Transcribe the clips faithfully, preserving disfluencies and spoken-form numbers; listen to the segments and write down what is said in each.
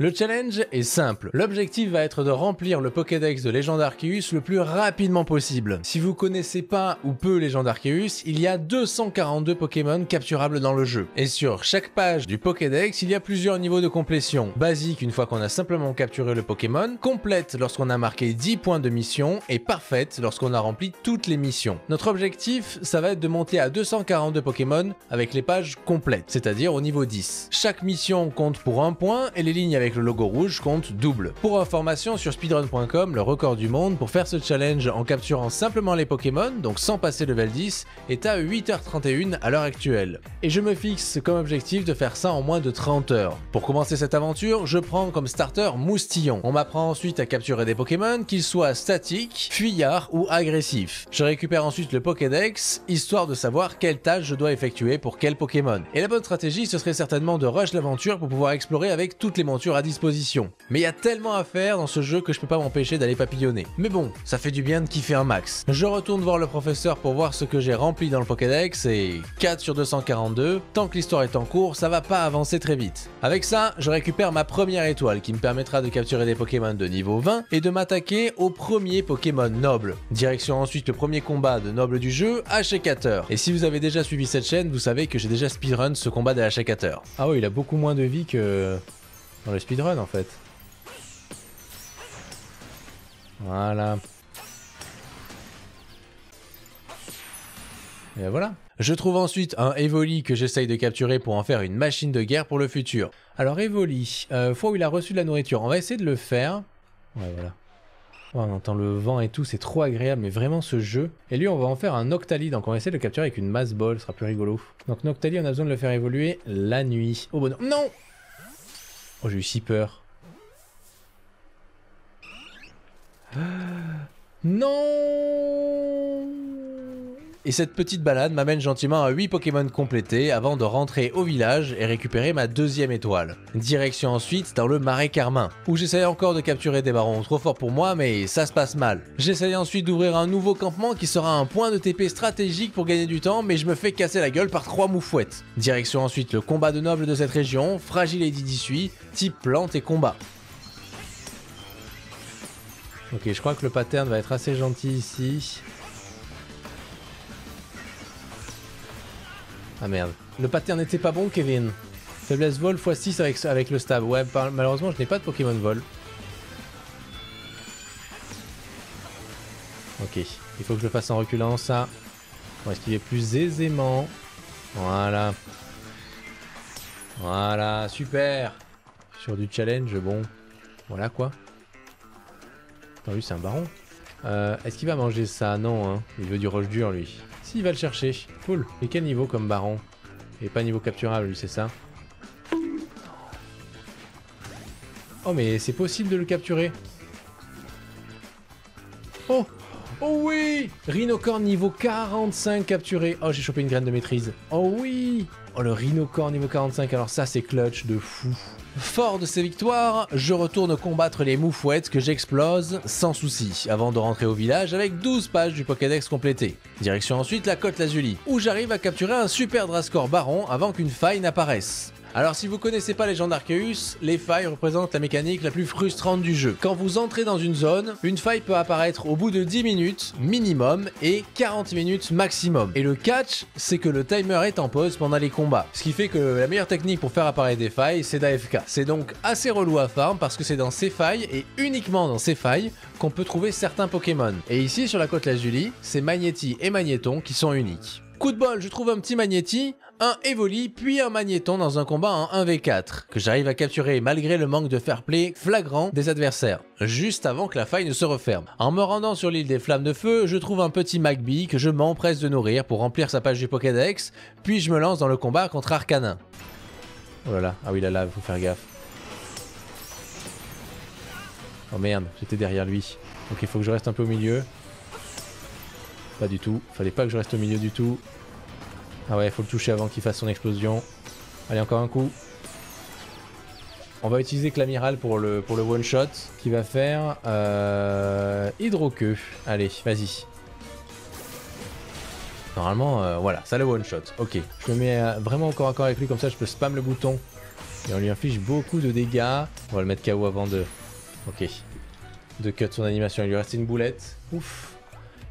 Le challenge est simple, l'objectif va être de remplir le Pokédex de Legends Arceus le plus rapidement possible. Si vous connaissez pas ou peu Legends Arceus, il y a deux cent quarante-deux Pokémon capturables dans le jeu. Et sur chaque page du Pokédex, il y a plusieurs niveaux de complétion. Basique une fois qu'on a simplement capturé le Pokémon, complète lorsqu'on a marqué dix points de mission et parfaite lorsqu'on a rempli toutes les missions. Notre objectif, ça va être de monter à deux cent quarante-deux Pokémon avec les pages complètes, c'est-à-dire au niveau dix. Chaque mission compte pour un point et les lignes avec Avec le logo rouge compte double. Pour information, sur speedrun point com, le record du monde pour faire ce challenge en capturant simplement les Pokémon, donc sans passer level dix, est à huit heures trente et une à l'heure actuelle. Et je me fixe comme objectif de faire ça en moins de trente heures. Pour commencer cette aventure, je prends comme starter Moustillon. On m'apprend ensuite à capturer des Pokémon, qu'ils soient statiques, fuyards ou agressifs. Je récupère ensuite le Pokédex, histoire de savoir quelle tâche je dois effectuer pour quel Pokémon. Et la bonne stratégie, ce serait certainement de rush l'aventure pour pouvoir explorer avec toutes les montures à disposition. Mais il y a tellement à faire dans ce jeu que je peux pas m'empêcher d'aller papillonner. Mais bon, ça fait du bien de kiffer un max. Je retourne voir le professeur pour voir ce que j'ai rempli dans le Pokédex et quatre sur deux cent quarante-deux, tant que l'histoire est en cours, ça va pas avancer très vite. Avec ça, je récupère ma première étoile qui me permettra de capturer des Pokémon de niveau vingt et de m'attaquer au premier Pokémon noble. Direction ensuite le premier combat de noble du jeu, Hekateur. Et si vous avez déjà suivi cette chaîne, vous savez que j'ai déjà speedrun ce combat de Hekateur. Ah oui, il a beaucoup moins de vie que... dans le speedrun en fait. Voilà. Et voilà. Je trouve ensuite un Evoli que j'essaye de capturer pour en faire une machine de guerre pour le futur. Alors Evoli, euh, fois où il a reçu de la nourriture, on va essayer de le faire. Ouais voilà. Oh, on entend le vent et tout, c'est trop agréable, mais vraiment ce jeu. Et lui on va en faire un Noctali, donc on va essayer de le capturer avec une masse ball, ce sera plus rigolo. Donc Noctali, on a besoin de le faire évoluer la nuit. Oh bon, non. Oh, j'ai eu si peur. Ah, non. Et cette petite balade m'amène gentiment à huit Pokémon complétés avant de rentrer au village et récupérer ma deuxième étoile. Direction ensuite dans le Marais Carmin, où j'essaye encore de capturer des barons trop forts pour moi, mais ça se passe mal. J'essaye ensuite d'ouvrir un nouveau campement qui sera un point de T P stratégique pour gagner du temps, mais je me fais casser la gueule par trois moufouettes. Direction ensuite le combat de nobles de cette région, Fragile et Dissuivie, type plante et combat. Ok, je crois que le pattern va être assez gentil ici. Ah merde. Le pattern n'était pas bon, Kevin. Faiblesse vol fois six avec, avec le stab. Ouais, par, malheureusement, je n'ai pas de Pokémon vol. Ok. Il faut que je le fasse en reculant, ça. On va esquiver plus aisément. Voilà. Voilà, super. Sur du challenge, bon. Voilà, quoi. Attends, lui, c'est un baron. Euh, Est-ce qu'il va manger ça? Non, hein. Il veut du roche dur, lui. Si, il va le chercher. Cool. Et quel niveau comme baron? Et pas niveau capturable, lui, c'est ça? Oh, mais c'est possible de le capturer. Oh. Oh oui. Rhinocorne niveau quarante-cinq capturé. Oh, j'ai chopé une graine de maîtrise. Oh oui. Oh, le Rhinocorne niveau quarante-cinq. Alors ça, c'est clutch de fou. Fort de ces victoires, je retourne combattre les moufouettes que j'explose sans souci, avant de rentrer au village avec douze pages du Pokédex complété. Direction ensuite la Côte Lazuli, où j'arrive à capturer un super Drascore baron avant qu'une faille n'apparaisse. Alors si vous connaissez pas Legends Arceus, les failles représentent la mécanique la plus frustrante du jeu. Quand vous entrez dans une zone, une faille peut apparaître au bout de dix minutes minimum et quarante minutes maximum. Et le catch, c'est que le timer est en pause pendant les combats. Ce qui fait que la meilleure technique pour faire apparaître des failles, c'est d'A F K. C'est donc assez relou à farm parce que c'est dans ces failles et uniquement dans ces failles qu'on peut trouver certains Pokémon. Et ici sur la Côte Lazuli, c'est Magnéti et Magnéton qui sont uniques. Coup de bol, je trouve un petit Magnéti, un Evoli, puis un Magnéton dans un combat en un contre quatre, que j'arrive à capturer malgré le manque de fair play flagrant des adversaires, juste avant que la faille ne se referme. En me rendant sur l'île des flammes de feu, je trouve un petit Magby que je m'empresse de nourrir pour remplir sa page du Pokédex, puis je me lance dans le combat contre Arcanin. Oh là là, ah oui là là, faut faire gaffe. Oh merde, j'étais derrière lui. Ok, faut que je reste un peu au milieu. Pas du tout, fallait pas que je reste au milieu du tout. Ah ouais, faut le toucher avant qu'il fasse son explosion. Allez, encore un coup. On va utiliser Clamiral pour le, pour le one shot qui va faire euh, Hydroqueue. Allez, vas-y. Normalement, euh, voilà, ça le one shot. Ok, je me mets euh, vraiment au corps à corps avec lui, comme ça je peux spam le bouton. Et on lui inflige beaucoup de dégâts. On va le mettre K O avant de... Ok. De cut son animation. Il lui reste une boulette. Ouf.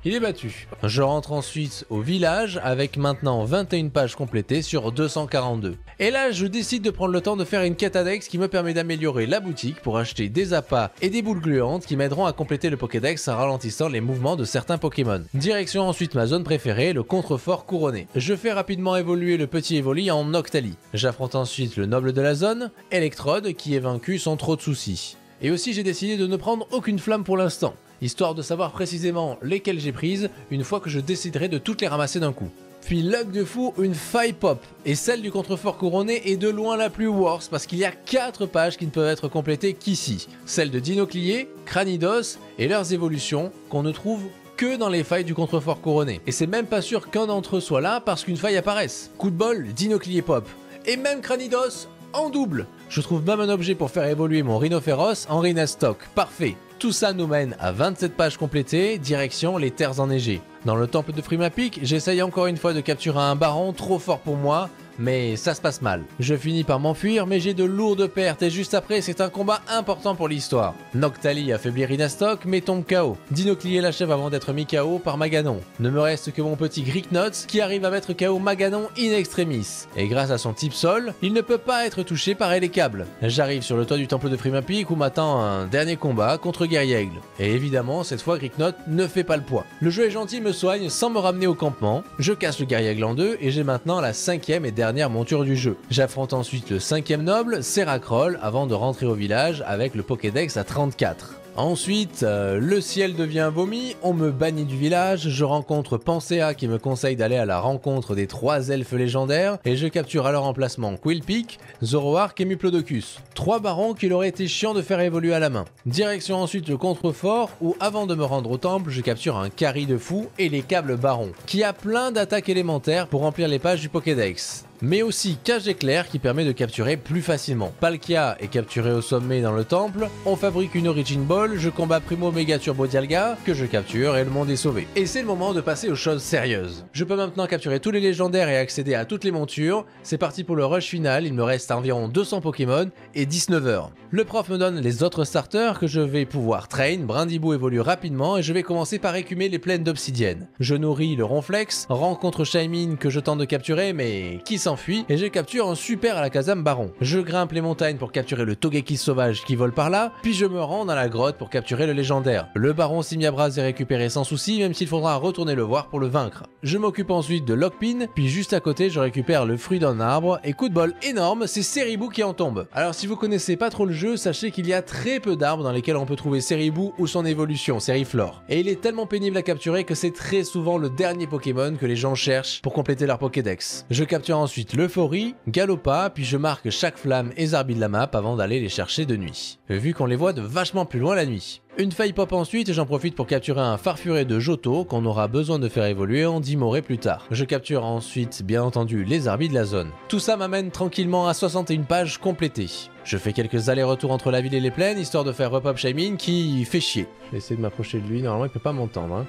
Il est battu. Je rentre ensuite au village avec maintenant vingt et une pages complétées sur deux cent quarante-deux. Et là, je décide de prendre le temps de faire une quête Adex qui me permet d'améliorer la boutique pour acheter des appâts et des boules gluantes qui m'aideront à compléter le Pokédex en ralentissant les mouvements de certains Pokémon. Direction ensuite ma zone préférée, le Contrefort Couronné. Je fais rapidement évoluer le petit Evoli en Noctali. J'affronte ensuite le noble de la zone, Electrode, qui est vaincu sans trop de soucis. Et aussi, j'ai décidé de ne prendre aucune flamme pour l'instant, histoire de savoir précisément lesquelles j'ai prises une fois que je déciderai de toutes les ramasser d'un coup. Puis luck de fou, une faille pop, et celle du Contrefort Couronné est de loin la plus worse parce qu'il y a quatre pages qui ne peuvent être complétées qu'ici, celles de Dinoclier, Cranidos et leurs évolutions qu'on ne trouve que dans les failles du Contrefort Couronné. Et c'est même pas sûr qu'un d'entre eux soit là parce qu'une faille apparaisse. Coup de bol, Dinoclier pop, et même Cranidos en double. Je trouve même un objet pour faire évoluer mon Rhino Féroce en Rhinastoc, parfait. Tout ça nous mène à vingt-sept pages complétées, direction les terres enneigées. Dans le temple de Frimapic, j'essaye encore une fois de capturer un baron trop fort pour moi, mais ça se passe mal. Je finis par m'enfuir, mais j'ai de lourdes pertes et juste après, c'est un combat important pour l'histoire. Noctali affaiblit Rhinastoc, mais tombe K O. Dinoclier l'achève avant d'être mis K O par Maganon. Ne me reste que mon petit Gricknot qui arrive à mettre K O Maganon in extremis. Et grâce à son type sol, il ne peut pas être touché par les câbles. J'arrive sur le toit du temple de Frimapic où m'attend un dernier combat contre Guerriègle. Et évidemment, cette fois, Gricknot ne fait pas le poids. Le jeu est gentil, me soigne sans me ramener au campement. Je casse le Guerriègle en deux et j'ai maintenant la cinquième et dernière dernière monture du jeu. J'affronte ensuite le cinquième noble, Ceribou, avant de rentrer au village avec le Pokédex à trente-quatre. Ensuite, euh, le ciel devient vomi, on me bannit du village, je rencontre Pensea qui me conseille d'aller à la rencontre des trois elfes légendaires et je capture à leur emplacement Quillpick, Zoroark et Muplodocus. Trois barons qu'il aurait été chiant de faire évoluer à la main. Direction ensuite le Contrefort où avant de me rendre au temple, je capture un carry de fou et les câbles barons qui a plein d'attaques élémentaires pour remplir les pages du Pokédex. Mais aussi cage éclair qui permet de capturer plus facilement. Palkia est capturé au sommet dans le temple, on fabrique une Origin Ball, je combats Primo Mega Turbo Dialga, que je capture et le monde est sauvé. Et c'est le moment de passer aux choses sérieuses. Je peux maintenant capturer tous les légendaires et accéder à toutes les montures. C'est parti pour le rush final, il me reste environ deux cents Pokémon et dix-neuf heures. Le prof me donne les autres starters que je vais pouvoir train, Brindibou évolue rapidement et je vais commencer par écumer les plaines d'obsidienne. Je nourris le Ronflex, rencontre Shaymin que je tente de capturer mais qui s'enfuit et je capture un super à la Kazam Baron. Je grimpe les montagnes pour capturer le Togekiss sauvage qui vole par là, puis je me rends dans la grotte pour capturer le légendaire. Le Baron Simiabras est récupéré sans souci, même s'il faudra retourner le voir pour le vaincre. Je m'occupe ensuite de Lockpin, puis juste à côté je récupère le fruit d'un arbre et coup de bol énorme, c'est Ceribou qui en tombe. Alors si vous connaissez pas trop le jeu, sachez qu'il y a très peu d'arbres dans lesquels on peut trouver Ceribou ou son évolution, Ceriflore. Et il est tellement pénible à capturer que c'est très souvent le dernier Pokémon que les gens cherchent pour compléter leur Pokédex. Je capture ensuite l'euphorie, Galopa, puis je marque chaque flamme et zarbi de la map avant d'aller les chercher de nuit, vu qu'on les voit de vachement plus loin la nuit. Une faille pop ensuite et j'en profite pour capturer un Farfuré de Johto qu'on aura besoin de faire évoluer en dix morées plus tard. Je capture ensuite bien entendu les zarbi de la zone. Tout ça m'amène tranquillement à soixante et une pages complétées. Je fais quelques allers-retours entre la ville et les plaines histoire de faire repop Shaymin qui fait chier. Je vais essayer de m'approcher de lui, normalement il peut pas m'entendre hein.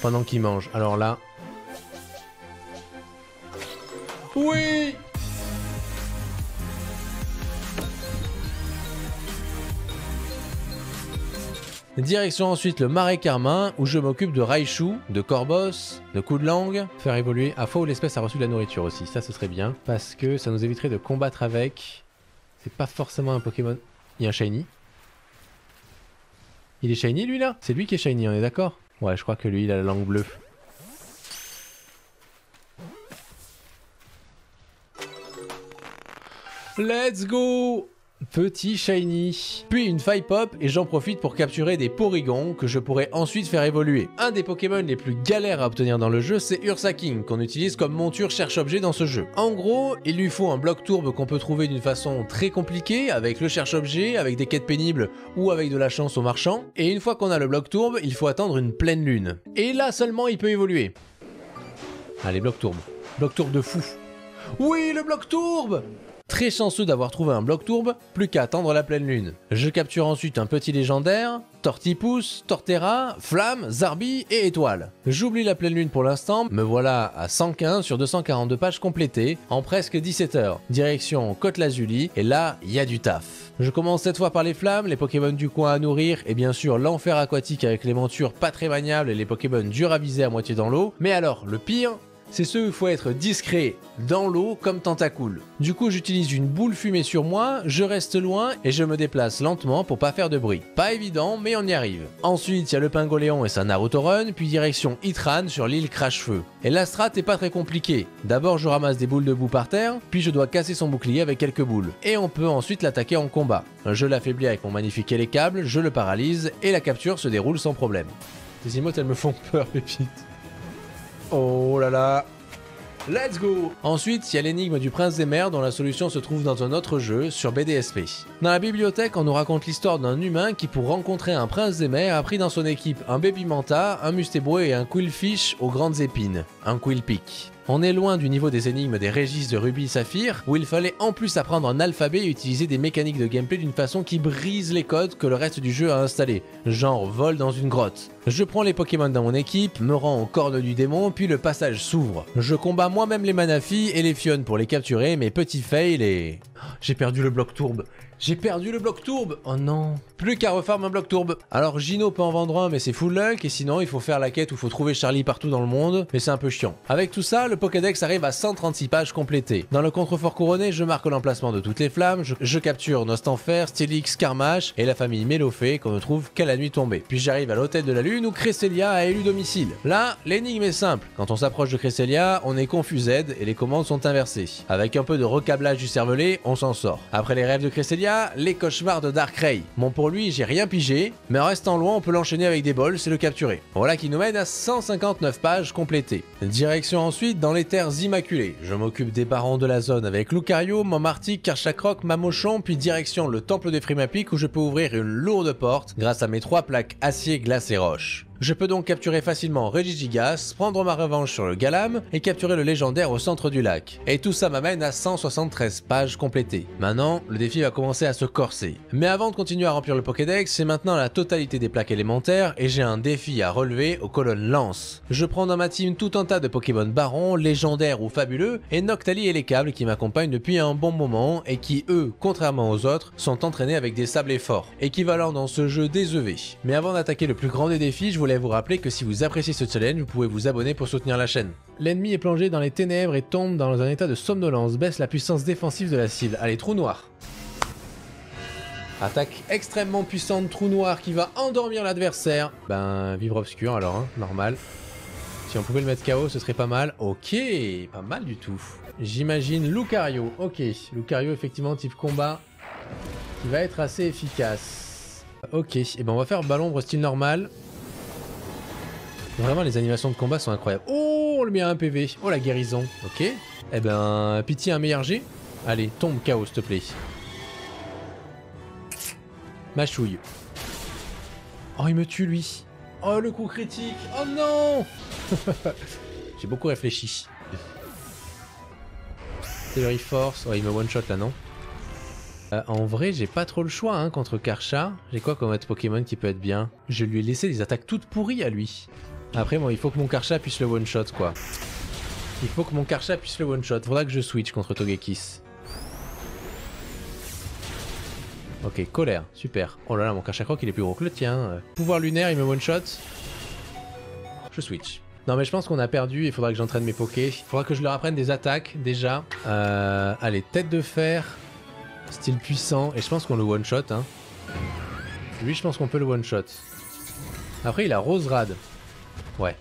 Pendant qu'il mange. Alors là... Oui! Direction ensuite le Marais Carmin, où je m'occupe de Raichu, de Corboss, de coup de langue. Faire évoluer... Ah, faut où l'espèce a reçu de la nourriture aussi, ça ce serait bien. Parce que ça nous éviterait de combattre avec... C'est pas forcément un Pokémon... Il y a un Shiny. Il est Shiny lui là? C'est lui qui est Shiny, on est d'accord? Ouais, je crois que lui, il a la langue bleue. Let's go! Petit Shiny. Puis une faille pop et j'en profite pour capturer des Porygons que je pourrais ensuite faire évoluer. Un des Pokémon les plus galères à obtenir dans le jeu, c'est Ursaring qu'on utilise comme monture cherche-objet dans ce jeu. En gros, il lui faut un bloc tourbe qu'on peut trouver d'une façon très compliquée, avec le cherche-objet, avec des quêtes pénibles ou avec de la chance aux marchands. Et une fois qu'on a le bloc tourbe, il faut attendre une pleine lune. Et là seulement, il peut évoluer. Allez, bloc tourbe. Bloc tourbe de fou. Oui, le bloc tourbe! Très chanceux d'avoir trouvé un bloc tourbe, plus qu'à attendre la pleine lune. Je capture ensuite un petit légendaire, Tortipousse, Torterra, Flamme, Zarbi et Étoile. J'oublie la pleine lune pour l'instant, me voilà à cent quinze sur deux cent quarante-deux pages complétées en presque dix-sept heures. Direction Côte Lazuli et là, il y a du taf. Je commence cette fois par les flammes, les Pokémon du coin à nourrir et bien sûr l'enfer aquatique avec les montures pas très maniables et les Pokémon durs à viser à moitié dans l'eau. Mais alors, le pire, c'est ceux où il faut être discret, dans l'eau comme Tentacool. Du coup j'utilise une boule fumée sur moi, je reste loin et je me déplace lentement pour pas faire de bruit. Pas évident mais on y arrive. Ensuite il y a le Pingoléon et sa Naruto Run, puis direction Itran sur l'île Crash-Feu. Et la strat est pas très compliquée. D'abord je ramasse des boules de boue par terre, puis je dois casser son bouclier avec quelques boules. Et on peut ensuite l'attaquer en combat. Je l'affaiblis avec mon magnifique Hélicable, je le paralyse et la capture se déroule sans problème. Ces emotes elles me font peur pépite. Oh là là, let's go. Ensuite, il y a l'énigme du prince des mers dont la solution se trouve dans un autre jeu, sur B D S P. Dans la bibliothèque, on nous raconte l'histoire d'un humain qui, pour rencontrer un prince des mers, a pris dans son équipe un baby manta, un mustébro et un quillfish aux grandes épines, un quillpick. On est loin du niveau des énigmes des Régis de Ruby Saphir, où il fallait en plus apprendre un alphabet et utiliser des mécaniques de gameplay d'une façon qui brise les codes que le reste du jeu a installés, genre vol dans une grotte. Je prends les Pokémon dans mon équipe, me rends aux cornes du démon, puis le passage s'ouvre. Je combats moi-même les Manaphy et les Fionnes pour les capturer, mes petits fails et... J'ai perdu le bloc tourbe. J'ai perdu le bloc tourbe. Oh non. Plus qu'à refarm un bloc tourbe. Alors Gino peut en vendre un mais c'est full luck et sinon il faut faire la quête où il faut trouver Charlie partout dans le monde mais c'est un peu chiant. Avec tout ça, le Pokédex arrive à cent trente-six pages complétées. Dans le Contrefort Couronné, je marque l'emplacement de toutes les flammes, je, je capture Nostanfer, Stylix, Karmash et la famille Mélophée qu'on ne trouve qu'à la nuit tombée. Puis j'arrive à l'hôtel de la lune où Cresselia a élu domicile. Là, l'énigme est simple. Quand on s'approche de Cresselia, on est confused et les commandes sont inversées. Avec un peu de recablage du cervelet, on s'en sort. Après les rêves de Cresselia, les cauchemars de Darkrai. Bon pour lui j'ai rien pigé, mais en restant loin on peut l'enchaîner avec des bols, c'est le capturer. Voilà qui nous mène à cent cinquante-neuf pages complétées. Direction ensuite dans les terres immaculées. Je m'occupe des barons de la zone avec Lucario, Mamartic, Karchakroc, Mamochon, puis direction le temple de Frimapic où je peux ouvrir une lourde porte grâce à mes trois plaques acier, glace et roche. Je peux donc capturer facilement Regigigas, prendre ma revanche sur le Galam et capturer le légendaire au centre du lac. Et tout ça m'amène à cent soixante-treize pages complétées. Maintenant, le défi va commencer à se corser. Mais avant de continuer à remplir le Pokédex, c'est maintenant la totalité des plaques élémentaires et j'ai un défi à relever aux colonnes lance. Je prends dans ma team tout un tas de Pokémon barons, légendaires ou fabuleux et Noctali et les câbles qui m'accompagnent depuis un bon moment et qui eux, contrairement aux autres, sont entraînés avec des sablés forts, équivalent dans ce jeu des E V. Mais avant d'attaquer le plus grand des défis, je vous Je voulais vous rappeler que si vous appréciez ce challenge, vous pouvez vous abonner pour soutenir la chaîne. L'ennemi est plongé dans les ténèbres et tombe dans un état de somnolence, baisse la puissance défensive de la cible. Allez, trou noir. Attaque extrêmement puissante, trou noir qui va endormir l'adversaire. Ben, vivre obscur alors, hein, normal. Si on pouvait le mettre K O, ce serait pas mal. Ok, pas mal du tout. J'imagine Lucario. Ok, Lucario effectivement type combat qui va être assez efficace. Ok, et ben on va faire Balombre style normal. Vraiment, les animations de combat sont incroyables. Oh, on le met à un P V. Oh, la guérison. Ok. Eh ben, pitié, un meilleur G. Allez, tombe K O, s'il te plaît. Mâchouille. Oh, il me tue, lui. Oh, le coup critique. Oh non. J'ai beaucoup réfléchi. Celery Force. Oh, il me one-shot, là, non euh, En vrai, j'ai pas trop le choix, hein, contre Karcha. J'ai quoi comme autre Pokémon qui peut être bien? Je lui ai laissé des attaques toutes pourries à lui. Après, bon, il faut que mon Karcha puisse le one-shot, quoi. Il faut que mon Karcha puisse le one-shot. Faudra que je switch contre Togekiss. Ok, colère, super. Oh là là, mon Karchakroc, il est plus gros que le tien. Pouvoir lunaire, il me one-shot. Je switch. Non, mais je pense qu'on a perdu. Il faudra que j'entraîne mes pokés. Il faudra que je leur apprenne des attaques, déjà. Euh, allez, tête de fer. Style puissant. Et je pense qu'on le one-shot, hein. Lui, je pense qu'on peut le one-shot. Après, il a Roserade. Ouais.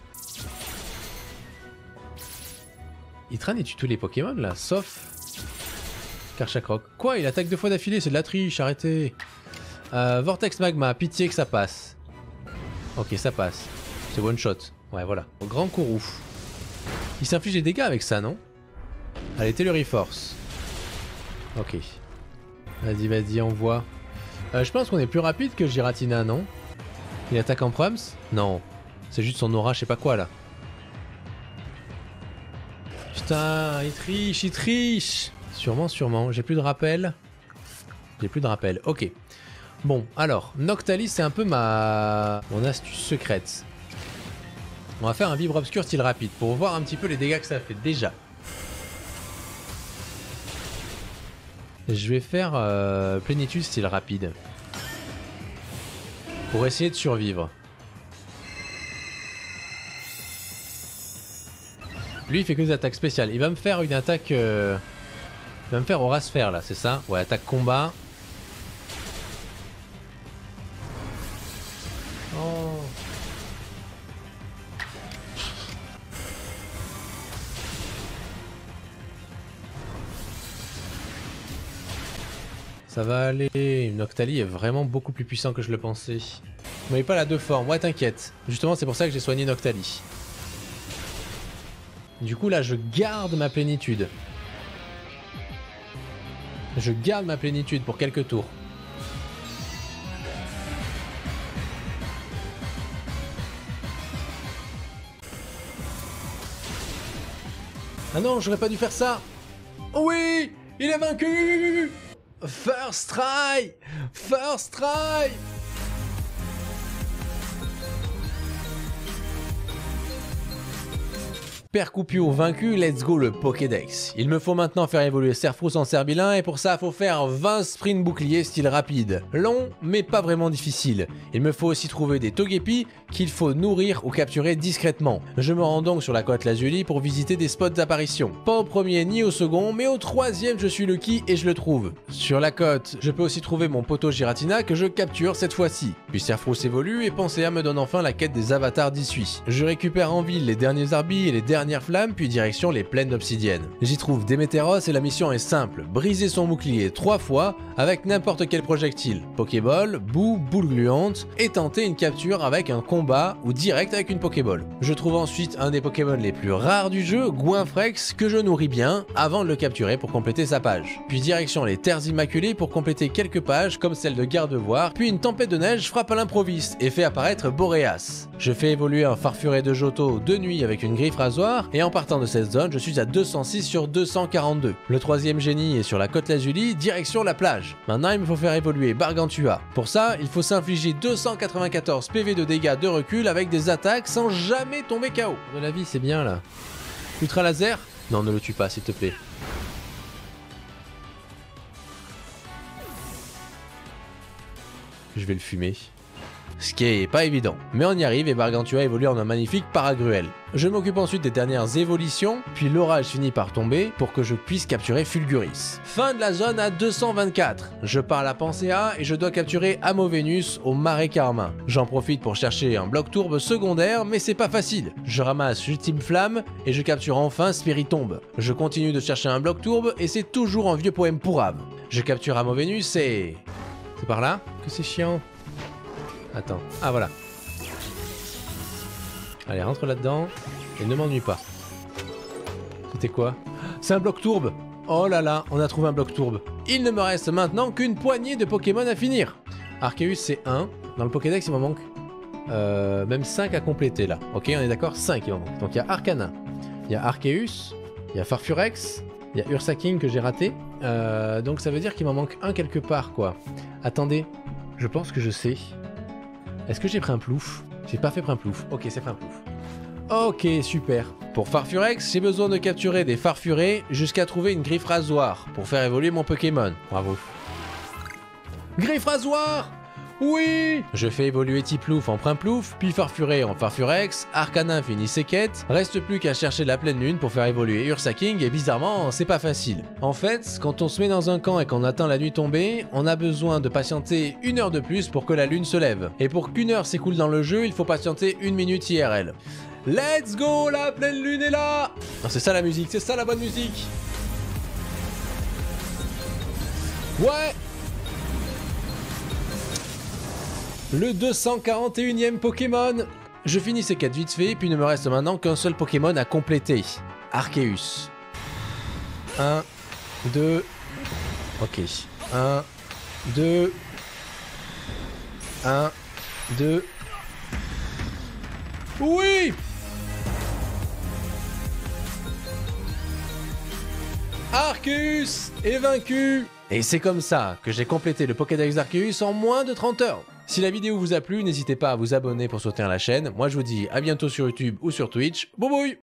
Il traîne et tue tous les Pokémon là, sauf Karchakroc. Quoi, il attaque deux fois d'affilée, c'est de la triche, arrêtez. Euh, Vortex Magma, pitié que ça passe. Ok, ça passe. C'est one shot. Ouais, voilà. Grand Kourou. Il s'inflige des dégâts avec ça, non? Allez, Tailory Force. Ok. Vas-y, vas-y, envoie. Euh, je pense qu'on est plus rapide que Giratina, non? Il attaque en Prums? Non. C'est juste son aura, je sais pas quoi là. Putain, il triche, il triche. Sûrement, sûrement. J'ai plus de rappel. J'ai plus de rappel. Ok. Bon, alors, Noctali, c'est un peu ma... mon astuce secrète. On va faire un vibre obscur style rapide pour voir un petit peu les dégâts que ça fait déjà. Je vais faire euh, plénitude style rapide. Pour essayer de survivre. Lui il fait que des attaques spéciales. Il va me faire une attaque... Euh... Il va me faire aura sphère là, c'est ça? Ouais, attaque combat. Oh. Ça va aller, Noctali est vraiment beaucoup plus puissant que je le pensais. Vous n'avez pas la deux formes, ouais t'inquiète. Justement c'est pour ça que j'ai soigné Noctali. Du coup là je garde ma plénitude. Je garde ma plénitude pour quelques tours. Ah non, j'aurais pas dû faire ça. Oui, il est vaincu. First try. First try. Percoupure vaincu, let's go le Pokédex. Il me faut maintenant faire évoluer Cerfrousse en Cerbilin et pour ça faut faire vingt sprints boucliers style rapide. Long mais pas vraiment difficile. Il me faut aussi trouver des Togepi qu'il faut nourrir ou capturer discrètement. Je me rends donc sur la Côte Lazuli pour visiter des spots d'apparition. Pas au premier ni au second mais au troisième je suis lucky et je le trouve. Sur la côte, je peux aussi trouver mon poteau Giratina que je capture cette fois-ci. Puis Cerfrousse évolue et Pensea me donne enfin la quête des avatars d'Issui. Je récupère en ville les derniers arbis et les derniers flamme puis direction les plaines d'obsidienne. J'y trouve Déméteros et la mission est simple, briser son bouclier trois fois avec n'importe quel projectile, Pokéball, boue, boule gluante et tenter une capture avec un combat ou direct avec une Pokéball. Je trouve ensuite un des Pokémon les plus rares du jeu, Goinfrex, que je nourris bien avant de le capturer pour compléter sa page. Puis direction les terres immaculées pour compléter quelques pages comme celle de Gardevoir, puis une tempête de neige frappe à l'improviste et fait apparaître Boréas. Je fais évoluer un Farfuré de Johto de nuit avec une griffe rasoir. Et en partant de cette zone, je suis à deux cent six sur deux cent quarante-deux. Le troisième génie est sur la Côte Lazuli, direction la plage. Maintenant, il me faut faire évoluer Bargantua. Pour ça, il faut s'infliger deux cent quatre-vingt-quatorze P V de dégâts de recul avec des attaques sans jamais tomber K O. De la vie, c'est bien là. Ultra laser? Non, ne le tue pas, s'il te plaît. Je vais le fumer. Ce qui est pas évident. Mais on y arrive et Bargantua évolue en un magnifique Paragruel. Je m'occupe ensuite des dernières évolutions, puis l'orage finit par tomber pour que je puisse capturer Fulguris. Fin de la zone à deux cent vingt-quatre. Je pars à Pensea et je dois capturer Amovenus au Marais Carmin. J'en profite pour chercher un bloc tourbe secondaire, mais c'est pas facile. Je ramasse Ultime Flamme et je capture enfin Spiritombe. Je continue de chercher un bloc tourbe et c'est toujours un vieux poème pourrave. Je capture Amovenus et... C'est par là que c'est chiant. Attends, ah voilà. Allez, rentre là-dedans et ne m'ennuie pas. C'était quoi? C'est un bloc tourbe. Oh là là, on a trouvé un bloc tourbe. Il ne me reste maintenant qu'une poignée de Pokémon à finir. Arceus c'est un. Dans le Pokédex il m'en manque euh, même cinq à compléter là. Ok, on est d'accord, cinq il m'en manque. Donc il y a Arcanin, il y a Arceus, il y a Farfurex, il y a Ursaking que j'ai raté. Euh, donc ça veut dire qu'il m'en manque un quelque part quoi. Attendez, je pense que je sais. Est-ce que j'ai pris un plouf? J'ai pas fait pris un plouf. Ok, c'est pris un plouf. Ok, super. Pour Farfurex, j'ai besoin de capturer des Farfurés jusqu'à trouver une griffe rasoir pour faire évoluer mon Pokémon. Bravo. Griffe rasoir! Oui! Je fais évoluer Tiplouf en Primplouf, puis Farfuré en Farfurex, Arcanin finit ses quêtes, reste plus qu'à chercher la pleine lune pour faire évoluer Ursaking et bizarrement, c'est pas facile. En fait, quand on se met dans un camp et qu'on attend la nuit tombée, on a besoin de patienter une heure de plus pour que la lune se lève. Et pour qu'une heure s'écoule dans le jeu, il faut patienter une minute I R L. Let's go, la pleine lune est là! Non, c'est ça la musique, c'est ça la bonne musique! Ouais! Le deux cent quarante et unième Pokémon. Je finis ces quêtes vite fait, puis il ne me reste maintenant qu'un seul Pokémon à compléter. Arceus. un, deux... Ok. un, deux... un, deux... Oui! Arceus est vaincu. Et c'est comme ça que j'ai complété le Pokédex Arceus en moins de trente heures. Si la vidéo vous a plu, n'hésitez pas à vous abonner pour soutenir la chaîne. Moi je vous dis à bientôt sur YouTube ou sur Twitch. Boubouille!